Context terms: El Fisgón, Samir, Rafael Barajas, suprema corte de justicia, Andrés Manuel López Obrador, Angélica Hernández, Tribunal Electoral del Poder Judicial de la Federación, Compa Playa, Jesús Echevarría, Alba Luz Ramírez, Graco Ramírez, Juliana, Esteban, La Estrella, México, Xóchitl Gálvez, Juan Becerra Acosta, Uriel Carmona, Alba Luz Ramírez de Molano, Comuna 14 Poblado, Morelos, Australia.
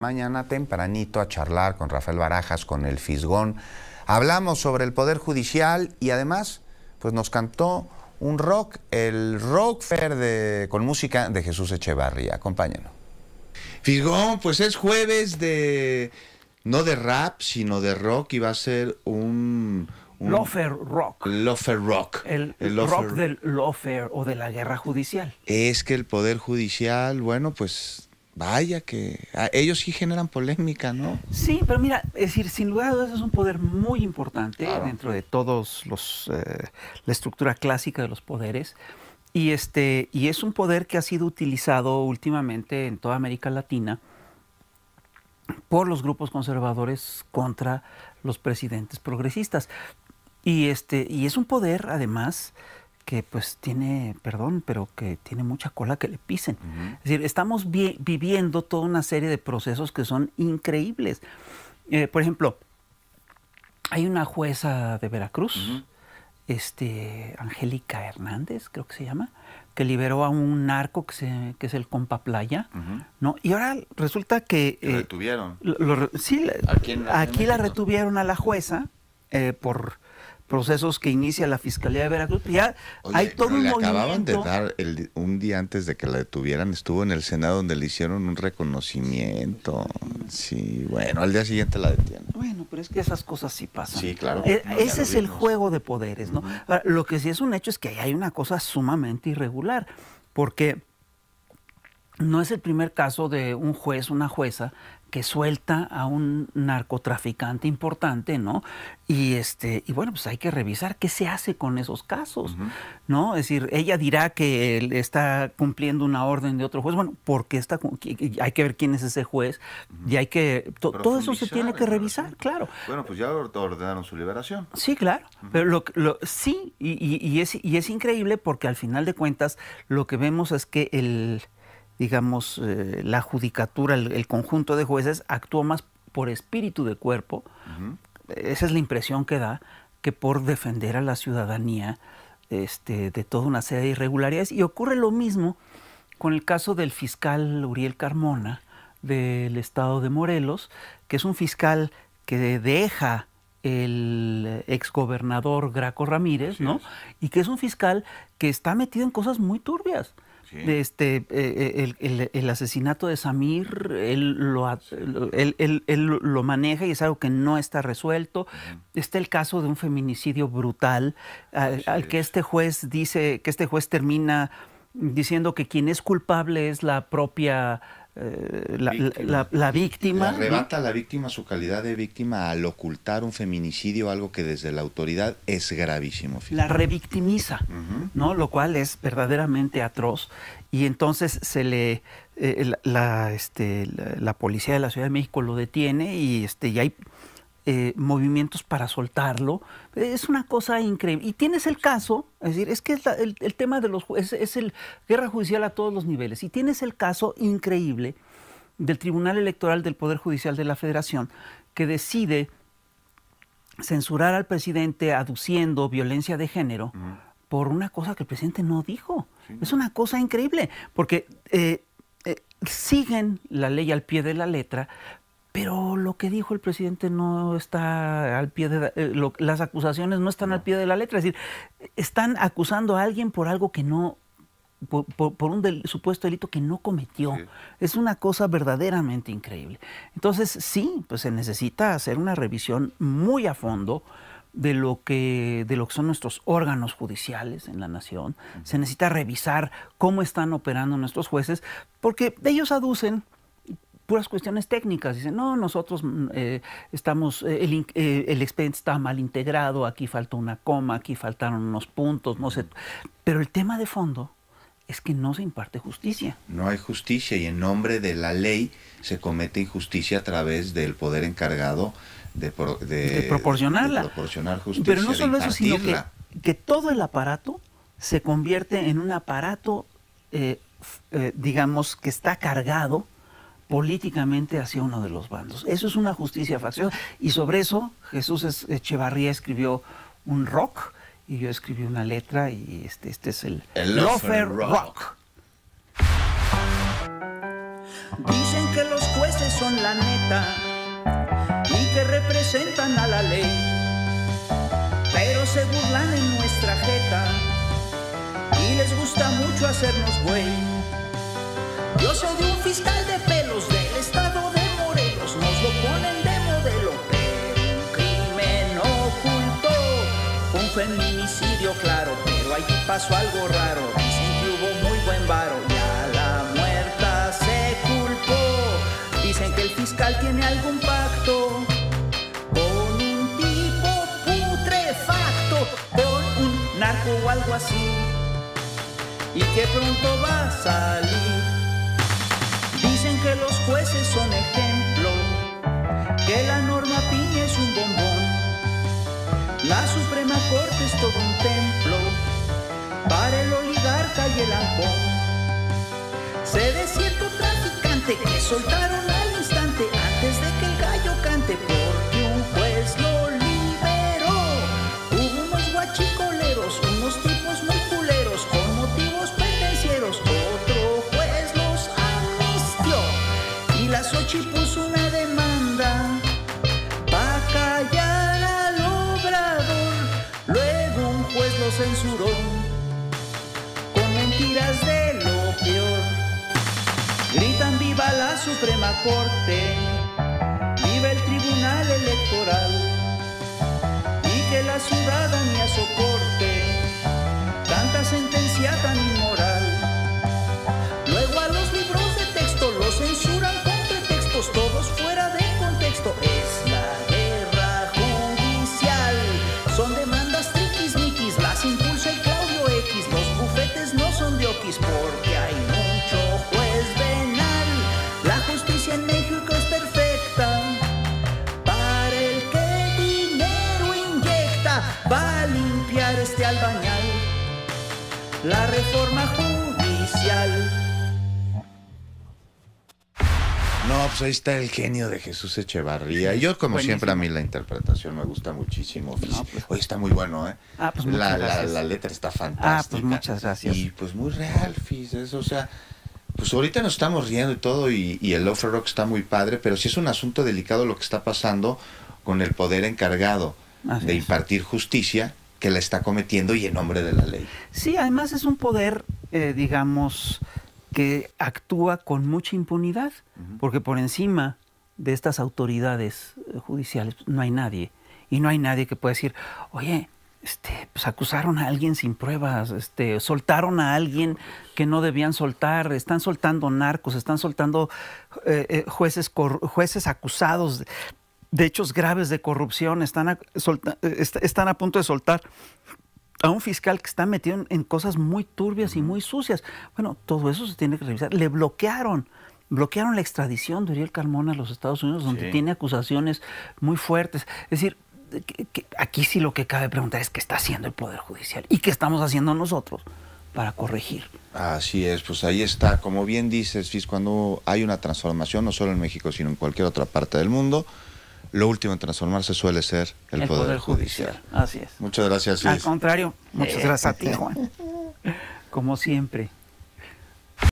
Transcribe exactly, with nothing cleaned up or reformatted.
Mañana tempranito a charlar con Rafael Barajas, con El Fisgón. Hablamos sobre el Poder Judicial y además pues nos cantó un rock, el rock fair de, con música de Jesús Echevarría. Acompáñanos. Fisgón, pues es jueves de, no de rap, sino de rock, y va a ser un... un Lofer Rock. Lofer Rock. El, el Lofer... rock del Lofer o de la guerra judicial. Es que el Poder Judicial, bueno, pues... Vaya que ellos sí generan polémica, ¿no? Sí, pero mira, es decir, sin lugar a dudas es un poder muy importante, claro, dentro de todos los eh, la estructura clásica de los poderes, y este y es un poder que ha sido utilizado últimamente en toda América Latina por los grupos conservadores contra los presidentes progresistas. Y este y es un poder además que pues tiene, perdón, pero que tiene mucha cola que le pisen. Uh-huh. Es decir, estamos vi viviendo toda una serie de procesos que son increíbles. Eh, por ejemplo, hay una jueza de Veracruz, uh-huh, este, Angélica Hernández, creo que se llama, que liberó a un narco que, se, que es el Compa Playa, uh-huh, ¿no? Y ahora resulta que... Eh, retuvieron. Lo, lo, sí, aquí, la, aquí la retuvieron a la jueza eh, por... procesos que inicia la Fiscalía de Veracruz. Ya Oye, hay todo un movimiento. Acababan de dar, el, un día antes de que la detuvieran, estuvo en el Senado donde le hicieron un reconocimiento. Sí, bueno, al día siguiente la detienen. Bueno, pero es que esas cosas sí pasan. Sí, claro. E no, ese es el juego de poderes, ¿no? Uh-huh. Ahora, lo que sí es un hecho es que hay una cosa sumamente irregular, porque no es el primer caso de un juez, una jueza, que suelta a un narcotraficante importante, ¿no? Y este y bueno, pues hay que revisar qué se hace con esos casos, uh-huh, ¿no? Es decir, ella dirá que él está cumpliendo una orden de otro juez. Bueno, porque está, hay que ver quién es ese juez, uh-huh, y hay que... To, todo eso se tiene que revisar, claro. Bueno, pues ya ordenaron su liberación. Sí, claro. Uh-huh. Pero lo, lo, sí, y, y, y, es, y es increíble porque al final de cuentas lo que vemos es que el... digamos, eh, la judicatura, el, el conjunto de jueces actúa más por espíritu de cuerpo, uh-huh, esa es la impresión que da, que por defender a la ciudadanía este, de toda una serie de irregularidades. Y ocurre lo mismo con el caso del fiscal Uriel Carmona del estado de Morelos, que es un fiscal que deja el exgobernador Graco Ramírez, ¿no? Y que es un fiscal que está metido en cosas muy turbias. Sí. Este, eh, el, el, el asesinato de Samir, él lo, él, él, él lo maneja y es algo que no está resuelto. Uh-huh. Está el caso de un feminicidio brutal, al, al que este juez dice, que este juez termina diciendo que quien es culpable es la propia... La víctima. La, la víctima. Le arrebata a la víctima su calidad de víctima al ocultar un feminicidio, algo que desde la autoridad es gravísimo. La revictimiza, uh-huh, ¿no? Lo cual es verdaderamente atroz. Y entonces se le eh, la, la, este, la, la policía de la Ciudad de México lo detiene y, este, y hay eh, movimientos para soltarlo. Es una cosa increíble. Y tienes el caso, es decir, es que es la, el, el tema de los jueces, es, es el guerra judicial a todos los niveles. Y tienes el caso increíble del Tribunal Electoral del Poder Judicial de la Federación, que decide censurar al presidente aduciendo violencia de género, uh-huh, por una cosa que el presidente no dijo. Sí. Es una cosa increíble, porque eh, eh, siguen la ley al pie de la letra, pero lo que dijo el presidente no está al pie de la, eh, lo, las acusaciones no están no. al pie de la letra. Es decir, están acusando a alguien por algo que no, por, por, por un del, supuesto delito que no cometió. Sí. Es una cosa verdaderamente increíble. Entonces, sí, pues se necesita hacer una revisión muy a fondo de lo que, de lo que son nuestros órganos judiciales en la nación. Uh-huh. Se necesita revisar cómo están operando nuestros jueces, porque ellos aducen puras cuestiones técnicas. Dicen, no, nosotros eh, estamos, eh, el, eh, el expediente está mal integrado, aquí faltó una coma, aquí faltaron unos puntos, no sé. Pero el tema de fondo es que no se imparte justicia. No hay justicia y en nombre de la ley se comete injusticia a través del poder encargado de, pro, de, de proporcionarla. De proporcionar justicia. Pero no solo eso, sino que, que todo el aparato se convierte en un aparato, eh, eh, digamos, que está cargado políticamente hacia uno de los bandos. Eso es una justicia facciosa. Y sobre eso Jesús Echevarría escribió un rock y yo escribí una letra, y este, este es el, el Lofer Rock. Rock. Dicen que los jueces que son la neta y que representan a la ley, pero se burlan en nuestra jeta y les gusta mucho hacernos güey. Yo soy de un fiscal de pelos del estado de Morelos, nos lo ponen de modelo, pero un crimen oculto, fue un feminicidio claro, pero ahí pasó algo raro, dicen que hubo muy buen varo y a la muerta se culpó, dicen que el fiscal tiene algún pacto con un tipo putrefacto, con un narco o algo así, y que pronto va a salir. Dicen que los jueces son ejemplo, que la norma piña es un bombón, la Suprema Corte es todo un templo para el oligarca y el ampón. Sé de cierto traficante que soltaron al instante antes de que el gallo cante, porque un juez lo liberó. Hubo unos guachicoleros, unos tipos muy culeros con motivos pendencieros, otro juez los amnistió y la Xochitl puso una demanda pa' callar al Obrador. Luego un juez lo censuró con mentiras de lo peor. Gritan viva la Suprema Corte, viva el Tribunal Electoral, y que la ciudadanía soporte tanta sentencia tan inmoral. Luego a los libros de texto los censuran con pretextos, todos fuera de contexto. Es la guerra judicial, son demandas triquismiquis, las impulsa el Claudio X. Los bufetes no son de oquis porque hay mucho juez venal. La justicia en México es perfecta para el que dinero inyecta. Va a limpiar este albañal la reforma judicial. No, pues ahí está el genio de Jesús Echevarría. Yo, como Buenísimo. siempre, a mí la interpretación me gusta muchísimo. No, pues, hoy está muy bueno, ¿eh? Ah, pues la, la, la letra está fantástica. Ah, pues muchas gracias. Y pues muy real, Fis, es, o sea... Pues ahorita nos estamos riendo y todo, y, y el Offer Rock está muy padre, pero sí es un asunto delicado lo que está pasando con el poder encargado Así de impartir es. justicia, que la está cometiendo y en nombre de la ley. Sí, además es un poder, eh, digamos, que actúa con mucha impunidad, uh-huh. porque por encima de estas autoridades judiciales no hay nadie, y no hay nadie que pueda decir, oye, este, pues acusaron a alguien sin pruebas, este, soltaron a alguien que no debían soltar, están soltando narcos, están soltando eh, jueces, jueces acusados de, de hechos graves de corrupción, están a, solta, están a punto de soltar a un fiscal que está metido en, en cosas muy turbias y muy sucias. Bueno, todo eso se tiene que revisar. Le bloquearon, bloquearon la extradición de Uriel Carmona a los Estados Unidos, donde sí. tiene acusaciones muy fuertes. Es decir, que, que, aquí sí lo que cabe preguntar es qué está haciendo el Poder Judicial y qué estamos haciendo nosotros para corregir. Así es, pues ahí está. Como bien dices, Fis, cuando hay una transformación, no solo en México, sino en cualquier otra parte del mundo, lo último en transformarse suele ser el, el poder, poder judicial. judicial. Así es. Muchas gracias, Luis. Al contrario, muchas eh. gracias a ti, Juan. Como siempre.